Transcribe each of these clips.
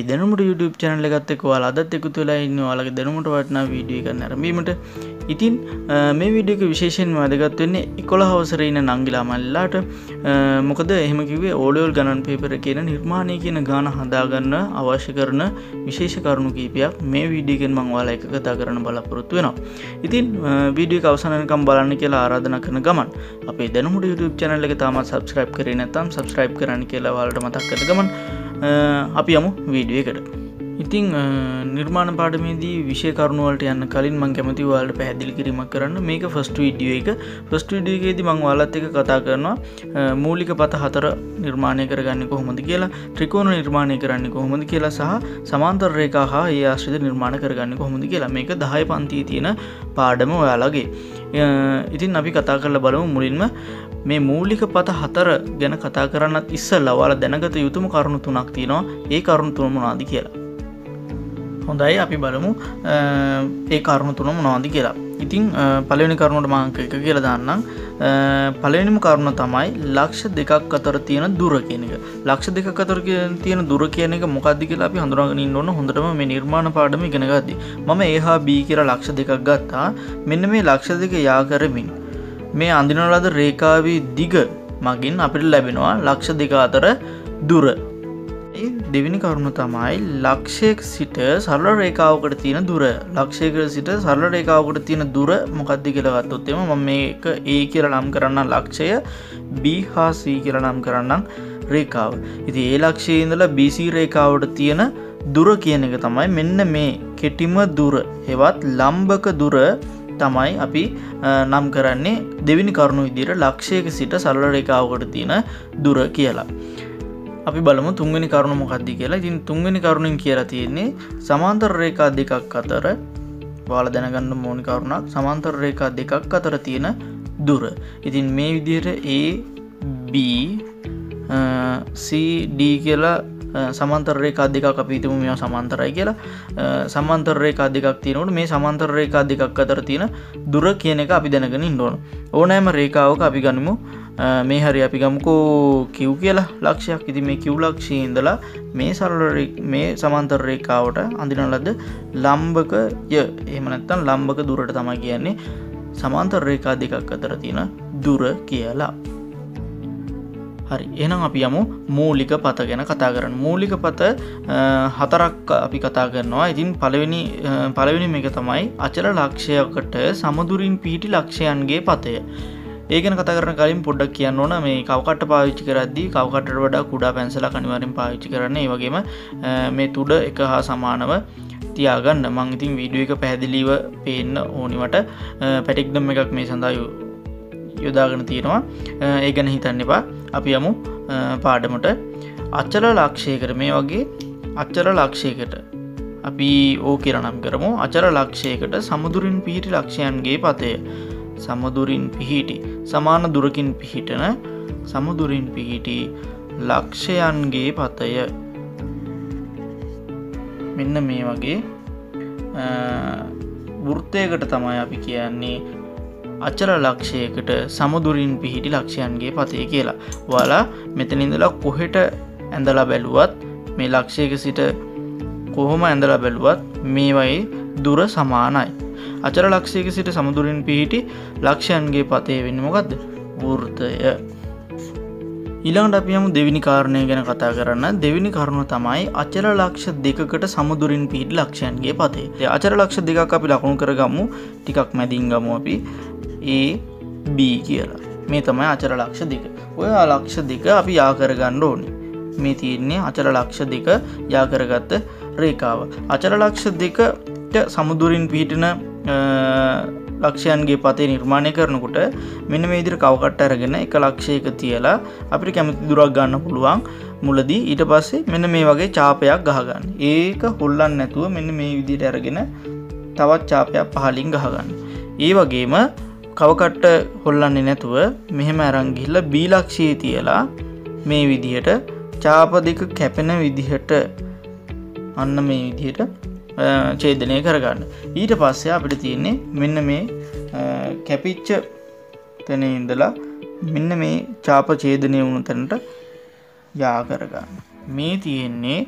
අපි දැනුමට YouTube channel එකත් එක්ක ඔයාලා අදත් එකතු වෙලා ඉන්න ඔයාලගේ දැනුමට වටිනා වීඩියෝ එකක් නැරඹීමට. ඉතින් මේ වීඩියෝ එක විශේෂයෙන්ම වැදගත් වෙන්නේ 11 වසරේ ඉන්න නංගිලා මල්ලාට. මොකද එහෙම කිව්වේ ඕඩියෝල් ගණන් පේපර් කියන නිර්මාණයේ කියන ගාන හදා ගන්න අවශ්‍ය කරන විශේෂ කරුණු කීපයක් මේ වීඩියෝ එකෙන් මම ඔයාලා එක කතා කරන්න බලාපොරොත්තු වෙනවා. ඉතින් වීඩියෝ එක අවසන් වෙනකම් බලන්න කියලා ආරාධනා කරන ගමන් අපේ දැනුමට YouTube channel එක තාමත් subscribe කරේ නැත්නම් subscribe කරන්න කියලා ඔයාලට මතක් කරලා ගමන් අපි යමු වීඩියෝ එකට. ඉතින් නිර්මාණ පාඩමේදී විෂය කරුණු වලට යන්න කලින් මම කැමතියි ඔයාලට පැහැදිලි කිරීමක් කරන්න. මේක ෆස්ට් වීඩියෝ එකේදී මම ඔයාලත් එක්ක කතා කරනවා මූලික පත 4 නිර්මාණය කරගන්නේ කොහොමද කියලා, ත්‍රිකෝණ නිර්මාණය කරන්නේ කොහොමද කියලා සහ සමාන්තර රේඛා හා ඒ ආශ්‍රිත නිර්මාණ කරගන්නේ කොහොමද කියලා. මේක 10 පන්තියේ තියෙන පාඩම ඔයාලගේ. ඉතින් අපි කතා කරලා බලමු. මුලින්ම මේ මූලික පත 4 ගැන කතා කරන්නත් ඉස්සෙල්ලා ඔයාලා දැනගත යුතුම කරුණු 3ක් තියෙනවා. ඒ කරුණු 3 මොනවාද කියලා. හොඳයි, අපි බලමු ඒ කරුණු 3 මොනවාද කියලා. ඉතින් පළවෙනි කරුණට මාංක 1 කියලා දාන්නම්. පළවෙනිම කරුණ තමයි ලක්ෂ දෙකක් අතර තියෙන දුර කියන එක. ලක්ෂ දෙකක් අතර තියෙන දුර කියන එක මොකක්ද කියලා අපි හඳුනාගෙන ඉන්න ඕන හොඳටම මේ නිර්මාණ පාඩම ඉගෙන ගද්දි. මම A හා B කියලා ලක්ෂ දෙකක් ගත්තා. මෙන්න මේ ලක්ෂ දෙක යා කරමින් මේ අඳින ලද රේඛාවේ දිග මගින් අපිට ලැබෙනවා ලක්ෂ දෙක අතර දුර. දෙවෙනි කරුණ තමයි ලක්ෂයක සිට සරල රේඛාවකට තියෙන දුර. ලක්ෂයක සිට සරල රේඛාවකට තියෙන දුර මොකක්ද කියලා ගත්තොත් එම මම මේක A කියලා නම් කරන්නම් ලක්ෂය, B හා C කියලා නම් කරන්නම් රේඛාව. ඉතින් A ලක්ෂයේ ඉඳලා BC රේඛාවට තියෙන දුර කියන එක තමයි මෙන්න මේ කෙටිම දුර. හෙවත් ලම්බක දුර තමයි අපි නම් කරන්නේ දෙවෙනි කරුණ විදිහට ලක්ෂයක සිට සරල රේඛාවකට තියෙන දුර කියලා. අපි බලමු තුන්වෙනි කරුණ මොකක්ද කියලා. ඉතින් තුන්වෙනි කරුණෙන් කියලා තියෙන්නේ සමාන්තර රේඛා දෙකක් අතර ඔයාලා දැනගන්න ඕනි කරුණක් සමාන්තර රේඛා දෙකක් අතර තියෙන දුර. ඉතින් මේ විදිහට A B C D කියලා සමාන්තර රේඛා දෙකක් අපි හිතමු මේවා සමාන්තරයි කියලා. සමාන්තර රේඛා දෙකක් තියෙනකොට මේ සමාන්තර රේඛා දෙකක් අතර තියෙන දුර කියන එක අපි දැනගෙන ඉන්න ඕන. ඕනෑම රේඛාවක අපි ගනිමු මේ හරි අපි ගමුකෝ Q කියලා ලක්ෂයක්. ඉතින් මේ Q ලක්ෂයේ ඉඳලා මේ සමාන්තර රේඛාවට අඳින ලද ලම්බකය එහෙම නැත්නම් ලම්බක දුරට තමයි කියන්නේ සමාන්තර රේඛා දෙකක් අතර තියෙන දුර කියලා. හරි, එහෙනම් අපි යමු මූලික පත ගැන කතා කරන්න. මූලික පත 4ක් අපි කතා කරනවා. ඉතින් පළවෙනි මේක තමයි අචල ලක්ෂයකට සමදුරින් පිහිටි ලක්ෂයන්ගේ පතය. ඒක ගැන කතා කරන කලින් පොඩ්ඩක් කියන්න ඕන මේ කවකට්ට පාවිච්චි කරද්දී කවකට්ටට වඩා කුඩා පැන්සලක් අනිවාර්යෙන් පාවිච්චි කරන්න. ඒ වගේම මේ තුඩ එක හා සමානව තියාගන්න. මම ඉතින් වීඩියෝ එක පැහැදිලිව පේන්න ඕනිවට පැටිග්ඩම් එකක් මේ සඳහා යොදාගෙන තියෙනවා. ඒ ගැන හිතන්න එපා. අපි යමු පාඩමට. අචල ලක්ෂයකට මේ වගේ අචල ලක්ෂයකට අපි ඕ කියලා නම් කරමු. අචල ලක්ෂයකට සමදුරින් පිහිටි ලක්ෂයන්ගේ පතය. සමදුරින් පිහිටි සමාන දුරකින් පිහිටන සමදුරින් පිහිටි ලක්ෂයන්ගේ පතය. මෙන්න මේ වගේ වෘත්තයකට තමයි අපි කියන්නේ අචල ලක්ෂයකට සමදුරින් පිහිටි ලක්ෂයන්ගේ පතය කියලා. ඔයාලා මෙතන ඉඳලා කොහෙට ඇඳලා බැලුවත් මේ ලක්ෂයක සිට කොහොම ඇඳලා බැලුවත් මේවයි දුර සමානයි. අචර ලක්ෂයක සිට සමදුරින් පිහිටි ලක්ෂයන්ගේ පතේ වෙන්නේ මොකද්ද? වෘත්තය. ඊළඟට අපි යමු දෙවෙනි කාරණය ගැන කතා කරන්න. දෙවෙනි කරුණ තමයි අචර ලක්ෂ දෙකකට සමදුරින් පිහිටි ලක්ෂයන්ගේ පතේ. අචර ලක්ෂ දෙකක් අපි ලකුණු කරගමු. ටිකක් මැදින් ගමු අපි A B කියලා. මේ තමයි අචර ලක්ෂ දෙක. ඔය ලක්ෂ දෙක අපි යා කරගන්න ඕනේ. මේ තියෙන්නේ අචර ලක්ෂ දෙක යා කරගත්ත රේඛාව. අචර ලක්ෂ දෙකට සමදුරින් පිහිටන ලක්ෂයන්ගේ පතේ නිර්මාණය කරනකොට මෙන්න මේ විදිහට කවකට්ට අරගෙන එක ලක්ෂයක තියලා අපිට කැමති දුරක් ගන්න පුළුවන් මුලදී. ඊට පස්සේ මෙන්න මේ වගේ ඡාපයක් ගහගන්න. ඒක හොල්ලන්නේ නැතුව මෙන්න මේ විදිහට අරගෙන තවත් ඡාපයක් පහලින් ගහගන්න. ඒ වගේම කවකට්ට හොල්ලන්නේ නැතුව මෙහෙම අරන් ගිහිල්ලා B ලක්ෂයේ තියලා මේ විදිහට ඡාප දෙක කැපෙන විදිහට අන්න මේ විදිහට ඡේදනය කරගන්න. ඊට පස්සේ අපිට තියෙන්නේ මෙන්න මේ කැපිච්ච තැන ඉඳලා මෙන්න මේ ඡාප ඡේදනය වුණු තැනට යා කරගන්න. මේ තියෙන්නේ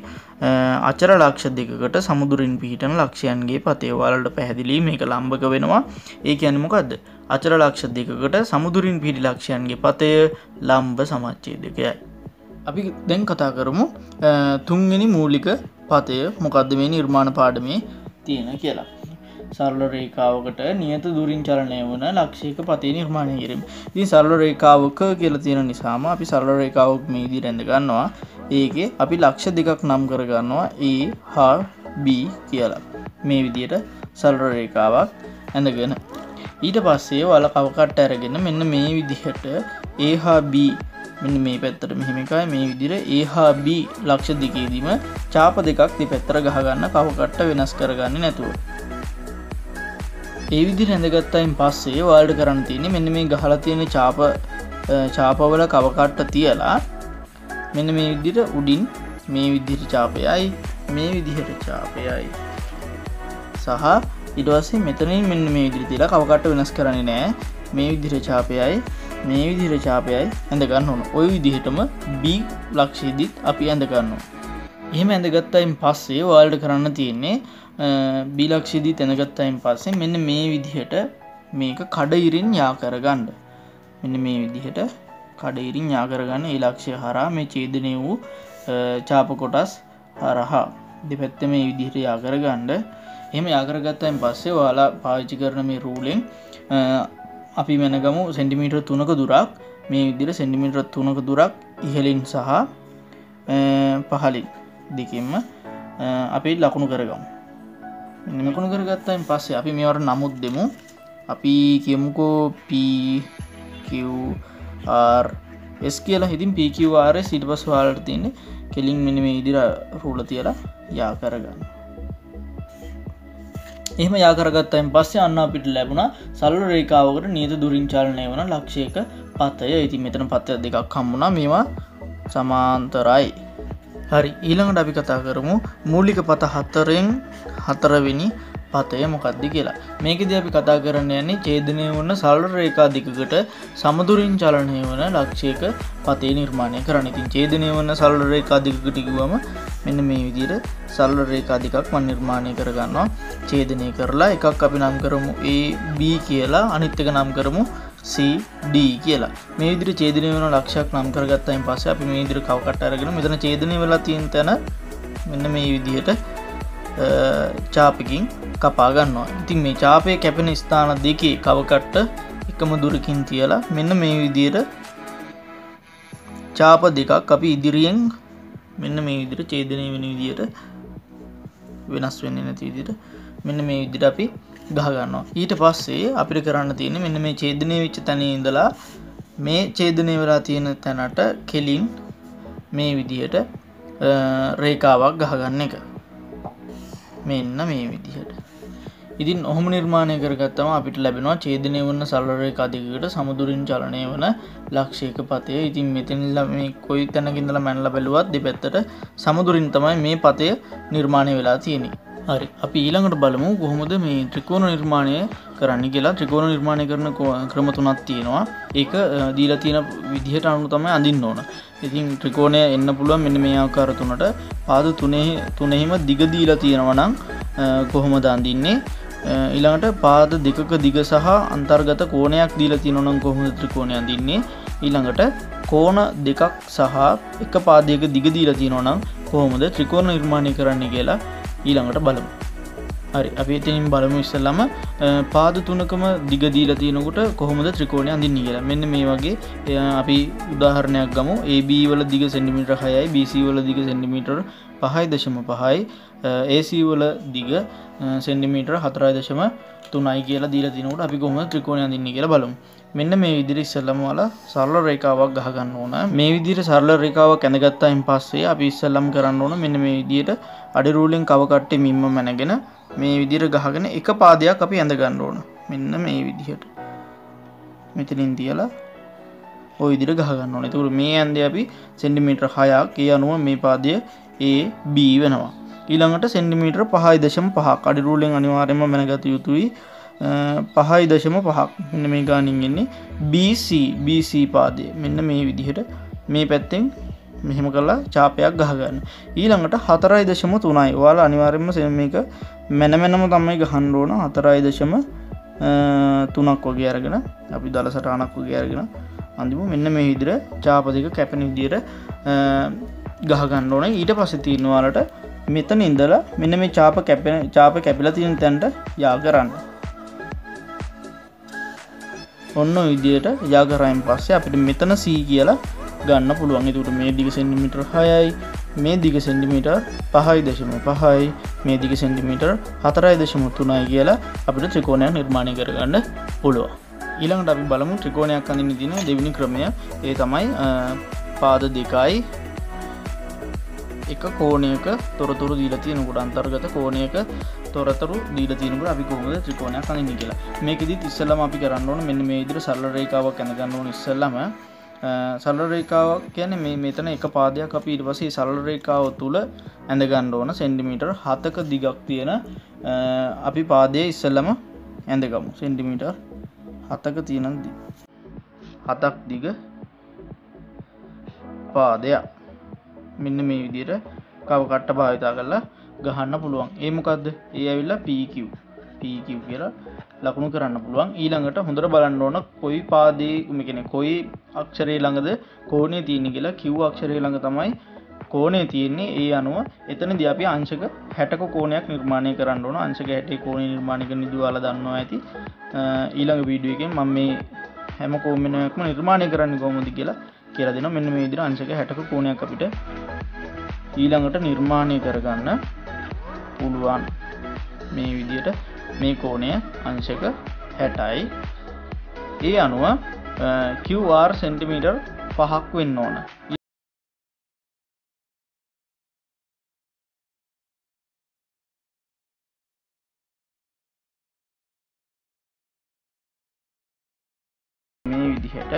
අචර ලක්ෂ දෙකකට සමුදුරින් පිහිටන ලක්ෂයන්ගේ පතේ. ඔයාලට පැහැදිලි මේක ලම්බක වෙනවා. ඒ කියන්නේ මොකද්ද? අචර ලක්ෂ දෙකකට සමුදුරින් පිහිටි ලක්ෂයන්ගේ පතය ලම්බ සමච්ඡේදකයයි. අපි දැන් කතා කරමු තුන්වෙනි මූලික පතය මොකද්ද මේ නිර්මාණ පාඩමේ තියෙන කියලා. සරල රේඛාවකට නියත දුරින් චලනය වන ලක්ෂයක පතේ නිර්මාණය කිරීම. ඉතින් සරල රේඛාවක කියලා තියෙන නිසාම අපි සරල රේඛාවක් මේ විදිහට රැඳ ගන්නවා. ඒකේ අපි ලක්ෂ දෙකක් නම් කර ගන්නවා A හා B කියලා. මේ විදිහට සරල රේඛාවක් ඇඳගෙන ඊට පස්සේ වල කවකට අරගෙන මෙන්න මේ විදිහට A හා B මෙන්න මේ පැත්තට මෙහෙම එකයි මේ විදිහට A හා B ලක්ෂ දෙකේදීම ඡාප දෙකක් දෙපැත්තට ගහ ගන්න කවකට වෙනස් කරගන්නේ නැතුව. ඒ විදිහට ඇඳගත්තයින් පස්සේ ඔයාලට කරන්න තියෙන්නේ මෙන්න මේ ගහලා තියෙන ඡාපවල කවකට තියලා මෙන්න මේ විදිහට උඩින් මේ විදිහට ඡාපයයි මේ විදිහට ඡාපයයි සහ ඊට පස්සේ මෙතනින් මෙන්න මේ විදිහට තියලා කවකට වෙනස් කරන්නේ නැහැ මේ විදිහට ඡාපයයි මේ විදිහට ඡාපයයි ඇඳ ගන්න ඕන. ওই විදිහටම B ලක්ෂයේදීත් අපි ඇඳ ගන්නවා. එහෙම ඇඳගත්තයින් පස්සේ ඔයාලට කරන්න තියෙන්නේ B ලක්ෂයේදී තැනගත්තයින් පස්සේ මෙන්න මේ විදිහට මේක කඩිරින් යා කරගන්න. මෙන්න මේ විදිහට කඩිරින් යා කරගන්න ඒ ලක්ෂය හරහා මේ ඡේදනය වූ ඡාප කොටස් හරහා දෙපැත්තේ මේ විදිහට යා කරගන්න. එහෙම යා කරගත්තයින් පස්සේ ඔයාලා පාවිච්චි කරන මේ රූලෙන් අපි මෙනගමු සෙන්ටිමීටර 3ක දුරක් මේ විදිහට සෙන්ටිමීටර 3ක දුරක් ඉහළින් සහ පහළින් දෙකෙන්ම අපි ලකුණු කරගමු. මෙකුණු කරගත්තයින් පස්සේ අපි මේවට නමුත් දෙමු. අපි කියමුකෝ PQRS කියලා. ඉතින් PQRS ඊට පස්සේ ඔයාලට තියෙන්නේ කෙලින් මෙන්න මේ විදිහට රූල තියලා යා කරගන්න. එහෙම යා කරගත්තයින් පස්සේ අන්න අපිට ලැබුණා සරල රේඛාවකට නියත දුරින් චලනය වන ලක්ෂයක පතය. ඉතින් මෙතන පත දෙකක් හම්බුණා. මේවා සමාන්තරයි. හරි, ඊළඟට අපි කතා කරමු මූලික පත හතරෙන් හතරවෙනි පතය මොකක්ද කියලා. මේකදී අපි කතා කරන්න යන්නේ ඡේදනය වන සරල රේඛා දෙකකට සමදුරින් චලනය වන ලක්ෂයක පතේ නිර්මාණය කරන්න. ඉතින් ඡේදනය වන සරල රේඛා දෙකකට ගිහුවම මෙන්න මේ විදිහට සරල රේඛා දෙකක් මම නිර්මාණය කරගන්නවා. ඡේදනය කරලා එකක් අපි නම් කරමු AB කියලා, අනිත් එක නම් කරමු CD කියලා. මේ විදිහට ඡේදනය වෙන ලක්ෂයක් නම් කරගත්තායින් පස්සේ අපි මේ විදිහට කවකට අරගෙන මෙතන ඡේදනය වෙලා තියෙන තැන මෙන්න මේ විදිහට ඡාපකින් කපා ගන්නවා. ඉතින් මේ ඡාපයේ කැපෙන ස්ථාන දෙකේ කවකට එකම දුරකින් තියලා මෙන්න මේ විදිහට ඡාප දෙකක් අපි ඉදිරියෙන් මෙන්න මේ විදිහට ඡේදනය වෙන විදිහට වෙනස් වෙන්නේ නැති විදිහට මෙන්න මේ විදිහට අපි ගහ ගන්නවා. ඊට පස්සේ අපිට කරන්න තියෙන්නේ මෙන්න මේ ඡේදනයේ වෙච්ච තැනේ ඉඳලා මේ ඡේදනයේ වෙලා තියෙන තැනට කෙලින් මේ විදිහට රේඛාවක් ගහ ගන්න එක. මෙන්න මේ විදිහට. ඉතින් ඔහොම නිර්මාණය කරගත්තම අපිට ලැබෙනවා ඡේදනයේ වුණ සරල රේඛා දෙකකට සමදුරින් චලනය වන ලක්ෂයක පතය. ඉතින් මෙතනilla මේ කොයි තැනක ඉඳලා මැනලා බලුවත් දෙපැත්තට සමදුරින් තමයි මේ පතය නිර්මාණය වෙලා තියෙන්නේ. හරි, අපි ඊළඟට බලමු කොහොමද මේ ත්‍රිකෝණ නිර්මාණය කරන්න කියලා. ත්‍රිකෝණ නිර්මාණය කරන ක්‍රම තුනක් තියෙනවා. ඒක දීලා තියෙන විදිහට අනුව තමයි අඳින්න ඕන. ඉතින් ත්‍රිකෝණය එන්න පුළුවන් මෙන්න මේ ආකාර තුනට. පාද තුනේම දිග දීලා තියෙනවා නම් කොහොමද අඳින්නේ? ඊළඟට පාද දෙකක දිග සහ අන්තර්ගත කෝණයක් දීලා තියෙනවා නම් කොහොමද ත්‍රිකෝණය අඳින්නේ? ඊළඟට කෝණ දෙකක් සහ එක පාදයක දිග දීලා තියෙනවා නම් කොහොමද ත්‍රිකෝණ නිර්මාණය කරන්න කියලා ඊළඟට බලමු. හරි, අපි එතනින් බලමු ඉස්සෙල්ලාම පාද තුනකම දිග දීලා තිනකොට කොහොමද ත්‍රිකෝණය අඳින්නේ කියලා. මෙන්න මේ වගේ අපි උදාහරණයක් ගමු. AB වල දිග සෙන්ටිමීටර 6යි, BC වල දිග සෙන්ටිමීටර 5.5යි, AC වල දිග සෙන්ටිමීටර 4.3යි කියලා දීලා තිනකොට අපි කොහොමද ත්‍රිකෝණය අඳින්නේ කියලා බලමු. මෙන්න මේ විදිහට ඉස්සෙල්ලාම ඔයාලා සරල රේඛාවක් ගහ ගන්න ඕන. මේ විදිහට සරල රේඛාවක් ඇඳගත්තායින් පස්සේ අපි ඉස්සෙල්ලාම කරන්න ඕන මෙන්න මේ විදිහට අඩි රූලෙන් කවකට්ටේ මිම්ම මැනගෙන මේ විදිහට ගහගෙන එක පාදයක් අපි ඇඳ ගන්න ඕන. මෙන්න මේ විදිහට. මෙතනින් තියලා ওই විදිහට ගහ ගන්න ඕන. ඒතකොට මේ ඇඳේ අපි සෙන්ටිමීටර 6ක්. ඒ අනුව මේ පාදය A B වෙනවා. ඊළඟට සෙන්ටිමීටර 5.5ක් අඩි රූලෙන් අනිවාර්යයෙන්ම මැනගත යුතුයි. 5.5ක් මෙන්න මේ ගානින් එන්නේ BC පාදය. මෙන්න මේ විදිහට මේ පැත්තෙන් මෙහෙම කරලා ඡාපයක් ගහ ගන්න. ඊළඟට 4.3යි. ඔයාලා අනිවාර්යයෙන්ම මේක මනමනම තමයි ගහන්න ඕන. 4.3ක් වගේ අරගෙන අපි දල සටහනක් වගේ අරගෙන අන්තිම මෙන්න මේ විදිහට ඡාප දෙක කැපෙන විදිහට ගහ ගන්න ඕනේ. ඊට පස්සේ තියෙන ඔයාලට මෙතන ඉඳලා මෙන්න මේ ඡාප කැපිලා තියෙන තැනට යා කරන්න. ඔන්න ඔය විදිහට යා කරායින් පස්සේ අපිට මෙතන C කියලා ගන්න පුළුවන්. ඒකට මේ දිග සෙන්ටිමීටර 6යි, මේ දිග සෙන්ටිමීටර 5.5යි, මේ දිග සෙන්ටිමීටර 4.3යි කියලා අපිට ත්‍රිකෝණයක් නිර්මාණය කරගන්න පුළුවන්. ඊළඟට අපි බලමු ත්‍රිකෝණයක් අඳින්න දින දෙවෙනි ක්‍රමය. ඒ තමයි පාද දෙකයි එක කෝණයක තොරතුරු දීලා තියෙන කොට අන්තර්ගත කෝණයක තොරතුරු දීලා තියෙන කොට අපි කොහොමද ත්‍රිකෝණයක් අඳින්නේ කියලා. මේකෙදිත් ඉස්සෙල්ලාම අපි කරන්න ඕන මෙන්න මේ විදිහට සරල රේඛාවක් අඳ ගන්න ඕන. ඉස්සෙල්ලාම සරල රේඛාව කියන්නේ මේ මෙතන එක පාදයක් අපි ඊට පස්සේ සරල රේඛාව තුල අඳ ගන්න ඕන. සෙන්ටිමීටර 7ක දිගක් තියෙන අපි පාදයේ ඉස්සෙල්ලාම අඳගමු. සෙන්ටිමීටර 7ක තියෙන 7ක් දිග පාදයක් මෙන්න මේ විදිහට කව කට්ට භාවිතා කරලා ගහන්න පුළුවන්. ඒ මොකද්ද? ඒ ඇවිල්ලා PQ කියලා ලකුණු කරන්න පුළුවන්. ඊළඟට හොඳට බලන්න ඕන කොයි පාදයේ මේ කියන්නේ කොයි අක්ෂරයේ ළඟද කෝණය තියෙන්නේ කියලා. Q අක්ෂරයේ ළඟ තමයි කෝණය තියෙන්නේ. ඒ අනුව එතනදී අපි අංශක 60ක කෝණයක් නිර්මාණය කරන්න ඕන. අංශක 60 කෝණය නිර්මාණය කරන විදිහ ඔයාලා දන්නවා ඇති. ඊළඟ වීඩියෝ එකෙන් මම මේ හැම කෝණයක්ම නිර්මාණය කරන්න කොහොමද කියලා කියලා දෙනවා. මෙන්න මේ විදිහට අංශක 60ක කෝණයක් අපිට ඊළඟට නිර්මාණය කරගන්න පුළුවන්. මේ විදිහට මේ කෝණය අංශක 60යි. ඒ අනුව QR සෙන්ටිමීටර් 5ක් වෙන්න ඕන. මේ විදිහට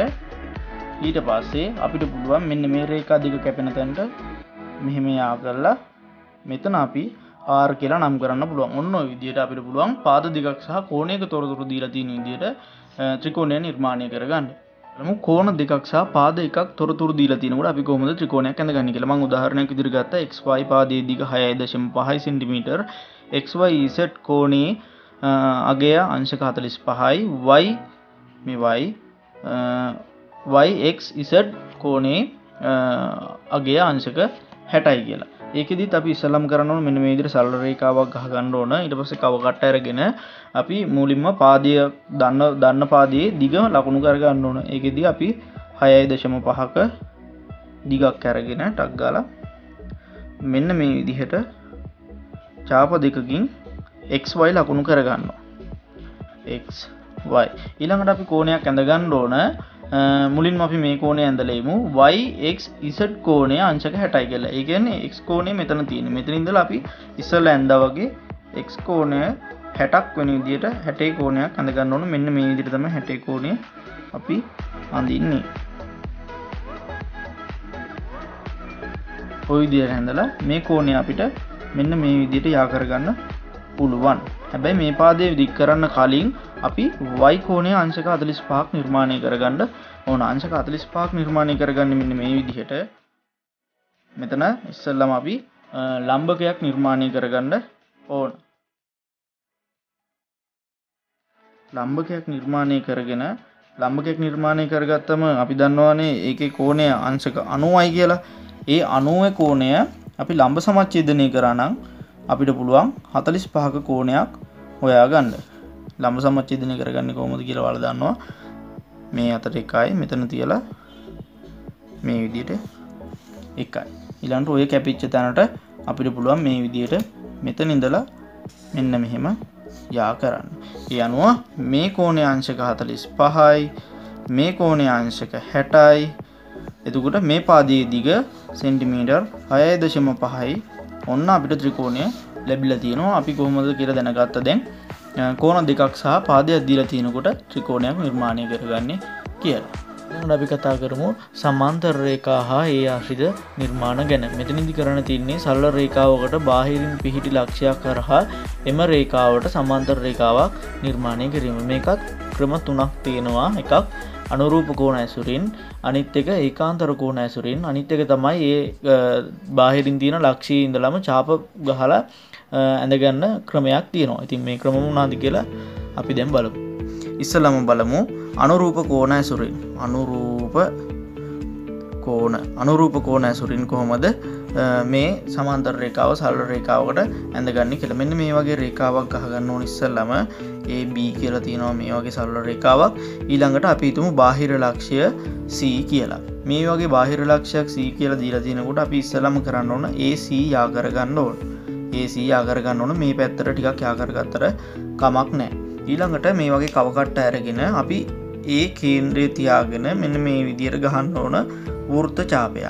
ඊට පස්සේ අපිට පුළුවන් මෙන්න මේ රේඛා දෙක කැපෙන තැනට මෙහෙම යා කරලා මෙතන අපි R කියලා නම් කරන්න පුළුවන්. ඔන්න ඔය විදිහට අපිට පුළුවන් පාද දෙකක් සහ කෝණයක තොරතුරු දීලා තියෙන විදිහට ත්‍රිකෝණය නිර්මාණය කරගන්න. බලමු කෝණ දෙකක් සහ පාද එකක් තොරතුරු දීලා තිනකොට අපි කොහොමද ත්‍රිකෝණයක් අඳගන්නේ කියලා. මම උදාහරණයක් විදිහට ගත්තා. XY පාදයේ දිග 6.5 cm, XYZ කෝණයේ අගය අංශක 45යි, YXZ කෝණයේ අගය අංශක 60යි කියලා. ඒකෙදිත් අපි ඉස්සලම් කරන්න ඕන මෙන්න මේ විදිහට සරල රේඛාවක් ගහ ගන්න ඕන. ඊට පස්සේ කව කට්ට අරගෙන අපි මුලින්ම පාදය දන්න පාදයේ දිග ලකුණු කර ගන්න ඕන. ඒකෙදී අපි 6.5ක දිගක් අරගෙන ටක් ගාලා මෙන්න මේ විදිහට ඡාප දෙකකින් XY ලකුණු කර ගන්නවා. XY. ඊළඟට අපි කෝණයක් ඇඳ ගන්න ඕන. මුලින්ම අපි මේ කෝණය ඇඳලා ඉමු YXZ කෝණය අංශක 60යි කියලා. ඒ කියන්නේ x කෝණය මෙතන තියෙනවා. මෙතන ඉඳලා අපි ඉස්සෙල්ලා ඇඳා වගේ x කෝණය 60ක් වෙන විදිහට 60 කෝණයක් අඳ ගන්න ඕන. මෙන්න මේ විදිහට තමයි 60 කෝණය අපි අඳින්නේ. ওই විදිහට ඇඳලා මේ කෝණය අපිට මෙන්න මේ විදිහට යා කරගන්න පුළුවන්. හැබැයි මේ පාදයේ දික් කරන්න කලින් අපි y කෝණය අංශක 45ක් නිර්මාණය කරගන්න ඕන. අංශක 45ක් නිර්මාණය කරගන්නේ මෙන්න මේ විදිහට. මෙතන ඉස්සෙල්ලාම අපි ලම්බකයක් නිර්මාණය කරගන්න ඕන. ලම්බකයක් නිර්මාණය කරගත්තම අපි දන්නවනේ ඒකේ කෝණය අංශක 90යි කියලා. ඒ 90 කෝණය අපි ලම්බ සමච්ඡේදනය කරා නම් අපිට පුළුවන් 45ක කෝණයක් හොයාගන්න. ලම්බ සමච්ඡේදනය කරගන්නේ කොහොමද කියලා ඔයාලා දන්නවා. මේ අතට එකයි මෙතන තියලා මේ විදිහට එකයි. ඊළඟට ඔය කැපිච්ච තැනට අපිට පුළුවන් මේ විදිහට මෙතන ඉඳලා මෙන්න මෙහෙම යා කරන්න. ඒ අනුව මේ කෝණයේ අංශක 45යි, මේ කෝණයේ අංශක 60යි. එතකොට මේ පාදයේ දිග සෙන්ටිමීටර් 6.5යි. ඔන්න අපිට ත්‍රිකෝණය ලැබිලා තියෙනවා. අපි කොහොමද කියලා දැනගත්තා දැන්. කෝණ දෙකක් සහ පාදයක් දීලා තිනකොට ත්‍රිකෝණයක් නිර්මාණය කරගන්නේ කියලා. දැන් අපි කතා කරමු සමාන්තර රේඛා හා ඒ ආශ්‍රිත නිර්මාණ ගැන. මෙතනදී කරන්න තියෙන්නේ සරල රේඛාවකට බාහිරින් පිහිටි ලක්ෂ්‍යයක් කරහා එම රේඛාවට සමාන්තර රේඛාවක් නිර්මාණය කිරීම. මේකත් ක්‍රම 3ක් තියෙනවා. එකක් අනුරූප කෝණ ඇසුරින් අනිත් එක ඒකාන්තර කෝණ ඇසුරින් අනිත් එක තමයි ඒ බාහිරින් තියෙන ලක්ෂී ඉඳලම ඡාප ගහලා ඇඳ ගන්න ක්‍රමයක් තියෙනවා. ඉතින් මේ ක්‍රම මොනවාද කියලා අපි දැන් බලමු. ඉස්සෙල්ලාම බලමු අනුරූප කෝණ ඇසුරින්. අනුරූප කෝණ ඇසුරින් කොහොමද මේ සමාන්තර රේඛාව සරල රේඛාවකට ඇඳගන්නේ කියලා. මෙන්න මේ වගේ රේඛාවක් ගහගන්න ඕන ඉස්සෙල්ලාම AB කියලා තියෙනවා මේ වගේ සරල රේඛාවක්. ඊළඟට අපි හිතමු බාහිර ලක්ෂ්‍ය C කියලා. මේ වගේ බාහිර ලක්ෂ්‍යයක් C කියලා දීලා තිනකොට අපි ඉස්සෙල්ලාම කරන්න ඕන AC යා කරගන්න ඕන. AC යා කරගන්න ඕන. මේ පැත්තට ටිකක් යා කරගත්තට කමක් නැහැ. ඊළඟට මේ වගේ කවකට්ට අරගෙන අපි A කේන්ද්‍රය තියාගෙන මෙන්න මේ විදියට ගහන්න ඕන වෘත්ත ඡාපයක්.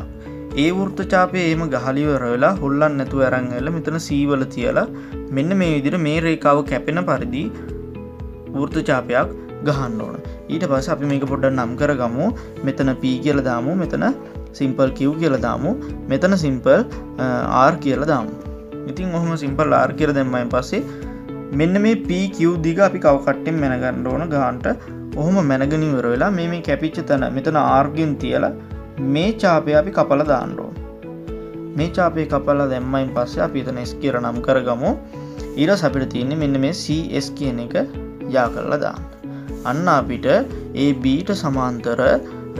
ඒ වෘත්ත ඡාපය එහෙම ගහලිවර වෙලා හොල්ලන්න නැතුව අරන් ඇවිල්ලා මෙතන C වල තියලා මෙන්න මේ විදිහට මේ රේඛාව කැපෙන පරිදි වෘත්ත ඡාපයක් ගහන්න ඕන. ඊට පස්සේ අපි මේක පොඩ්ඩක් නම් කරගමු. මෙතන P කියලා දාමු. මෙතන සිම්පල් Q කියලා දාමු. මෙතන සිම්පල් R කියලා දාමු. ඉතින් ඔහොම සිම්පල් R කියලා දැම්මයින් පස්සේ මෙන්න මේ PQ දිග අපි කව කට්ටෙන් මැන ගන්න ඕන ගහන්නට. ඔහොම මැනගෙන ඉවර වෙලා මේ කැපිච්ච තැන මෙතන R ගෙන් තියලා මේ ඡාපය අපි කපලා දාන්න ඕන. මේ ඡාපය කපලා දැම්මයින් පස්සේ අපි එතන S කියලා නම් කරගමු. ඊට පස්සේ අපිට තියෙන්නේ මෙන්න මේ CS කියන එක යා කරලා දාන්න. අන්න අපිට AB ට සමාන්තර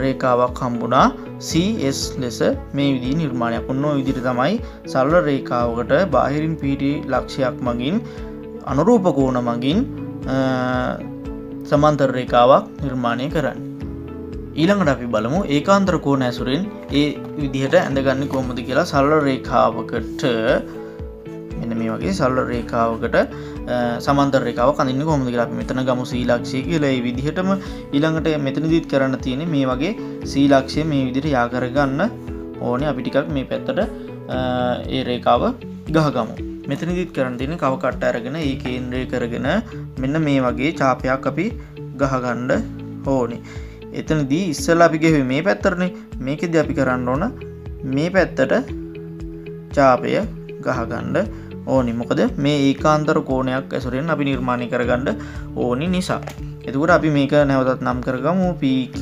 රේඛාවක් හම්බුණා CS ලෙස මේ විදිහේ නිර්මාණයක්. ඔන්න ඔය විදිහට තමයි සරල රේඛාවකට බාහිරින් පිටි ලක්ෂයක් මගින් අනුරූප කෝණ මගින් සමාන්තර රේඛාවක් නිර්මාණය කරන්නේ. ඊළඟට අපි බලමු ඒකාන්තර කෝණ ඇසුරින් ඒ විදිහට ඇඳගන්නේ කොහොමද කියලා. සරල රේඛාවකට මෙන්න මේ වගේ සරල රේඛාවකට සමාන්තර රේඛාවක් අඳින්නේ කොහොමද කියලා අපි මෙතන ගමු සීලක්ෂය කියලා. ඒ විදිහටම ඊළඟට මෙතනදීත් කරන්න තියෙන්නේ මේ වගේ සීලක්ෂය මේ විදිහට යා කරගන්න ඕනේ. අපි ටිකක් මේ පැත්තට ඒ රේඛාව ගහගමු. මෙතනදීත් කරන්න තියෙන්නේ කව කට්ට අරගෙන ඒ කේන්ද්‍රය කරගෙන මෙන්න මේ වගේ ඡාපයක් අපි ගහගන්න ඕනේ. එතනදී ඉස්සෙල්ලා අපි ගෙවුවේ මේ පැත්තටනේ. මේකෙදී අපි කරන්න ඕන මේ පැත්තට ඡාපය ගහගන්න ඕනි. මොකද මේ ඒකාන්තර කෝණයක් ඇසුරෙන් අපි නිර්මාණය කරගන්න ඕනි නිසා. එතකොට අපි මේක නැවතත් නම් කරගමු PQ.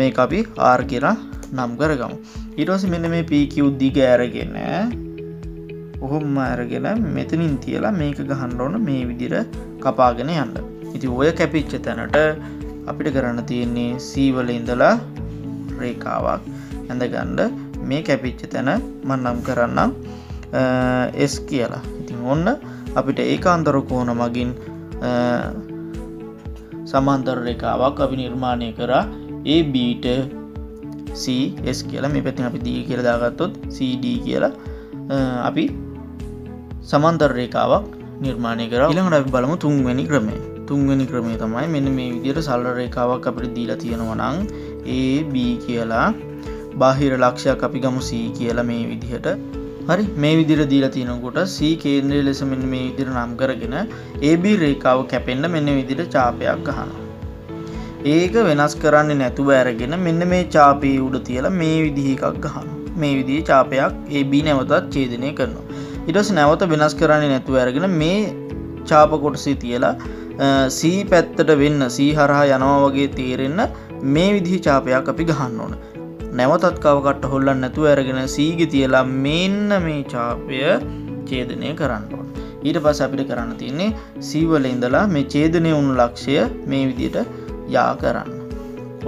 මේක අපි R කියලා නම් කරගමු. ඊට පස්සේ මෙන්න මේ PQ දිග ඇරගෙන ඔහොම අරගෙන මෙතනින් තියලා මේක ගහන්න ඕන මේ විදිහට කපාගෙන යන්න. ඉතින් ඔය කැපිච්ච තැනට අපිට කරන්න තියෙන්නේ C වල ඉඳලා රේඛාවක් ඇඳගන්න. මේ කැපිච්ච තැන මම නම් කරන්නම් S කියලා. ඉතින් ඔන්න අපිට ඒකාන්තර කෝණ මගින් සමාන්තර රේඛාවක් අපි නිර්මාණය කරා. AB ට CS කියලා මේ පැත්තෙන් අපි D කියලා දාගත්තොත් CD කියලා අපි සමාන්තර රේඛාවක් නිර්මාණය කරා. ඊළඟට අපි බලමු තුන්වෙනි ක්‍රමය තමයි මෙන්න මේ විදිහට සරල රේඛාවක් අපිට දීලා තියෙනවා නම් AB කියලා බාහිර ලක්ෂයක් අපි ගමු C කියලා මේ විදිහට. හරි, මේ විදිහට දීලා තිනකොට C කේන්ද්‍රය ලෙස මෙන්න මේ විදිහට නම් කරගෙන AB රේඛාව කැපෙන්න මෙන්න මේ විදිහට ඡාපයක් ගන්නවා. ඒක වෙනස් කරන්නේ නැතුව අරගෙන මෙන්න මේ ඡාපයේ උඩ තියලා මේ විදිහ එකක් ගන්නවා. මේ විදිහේ ඡාපයක් AB නැවතත් ඡේදනය කරනවා. ඊට පස්සේ නැවත වෙනස් කරන්නේ නැතුව අරගෙන මේ ඡාප කොටසේ තියලා C පැත්තට වෙන්න C හරහා යනවා වගේ තීරෙන්න මේ විදිහේ ඡාපයක් අපි ගහන්න ඕන. නැවතත් කවකට හොල්ලන්න නැතුව අරගෙන C ගේ තියලා මෙන්න මේ ඡාපය ඡේදනය කරන්න ඕන. ඊට පස්සේ අපිට කරන්න තියෙන්නේ C වල ඉඳලා මේ ඡේදනය වුණු ලක්ෂය මේ විදිහට යා කරන්න.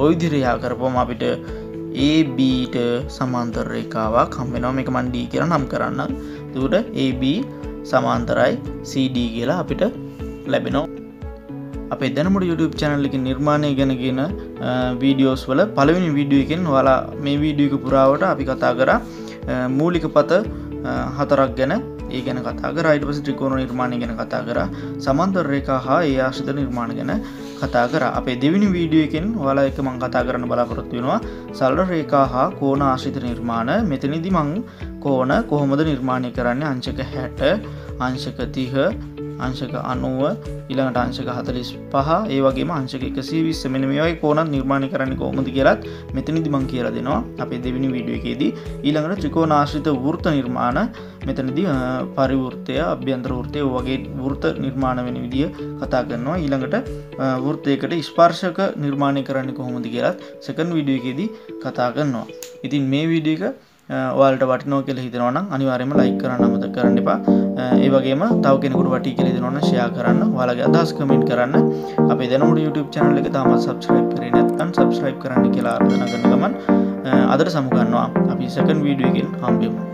ওই විදිහට යා කරපුවම අපිට AB ට සමාන්තර රේඛාවක් හම් වෙනවා. මේක මම D කියලා නම් කරන්නම්. ඒකට AB සමාන්තරයි CD කියලා අපිට ලැබෙනවා. අපේ දැනුමුට YouTube channel එකේ නිර්මාණය ගැන කියන වීඩියෝස් වල පළවෙනි වීඩියෝ එකෙන් ඔයාලා මේ වීඩියෝ එක පුරාවට අපි කතා කරා මූලික පත 4ක් ගැන. ඒ ගැන කතා කරා. ඊට පස්සේ ත්‍රිකෝණ නිර්මාණය ගැන කතා කරා. සමාන්තර රේඛා හා ඒ ආශ්‍රිත නිර්මාණ ගැන කතා කරා. අපේ දෙවෙනි වීඩියෝ එකෙන් ඔයාලා එක මම කතා කරන්න බලාපොරොත්තු වෙනවා සරල රේඛා හා කෝණ ආශ්‍රිත නිර්මාණ. මෙතනදී මම කෝණ කොහොමද නිර්මාණය කරන්නේ අංශක 60, අංශක 30, अंशक 90 ඊළඟට अंशक 45 ඒ වගේම अंशක 120 මෙන්න මේ වගේ කෝණත් නිර්මාණය කරන්නේ කොහොමද කියලාත් මෙතනදී මම කියලා දෙනවා අපේ දෙවෙනි වීඩියෝ එකේදී ඊළඟට ත්‍රිකෝණාශ්‍රිත වෘත්ත නිර්මාණ මෙතනදී පරිවෘත්තය අභ්‍යන්තර වෘත්තය වගේ වෘත්ත නිර්මාණ වෙන විදිය කතා කරනවා ඊළඟට වෘත්තයකට ස්පර්ශක නිර්මාණය කරන්නේ කොහොමද කියලාත් සෙකන්ඩ් වීඩියෝ එකේදී කතා කරනවා ඉතින් මේ වීඩියෝ එක ඔයාලට වටිනවා කියලා හිතනවා නම් අනිවාර්යයෙන්ම ලයික් කරන්න අමතක කරන්න එපා ඒ වගේම තව කෙනෙකුට වටී කියලා හිතනවා නම් ෂෙයා කරන්න ඔයාලගේ අදහස් කමෙන්ට් කරන්න අපේ දැනුමුඩු YouTube channel එක තාමත් subscribe කරේ නැත්නම් subscribe කරන්න කියලා ආරාධනා කරන ගමන් අදට සමු ගන්නවා අපි second video එකෙන් හම්බෙමු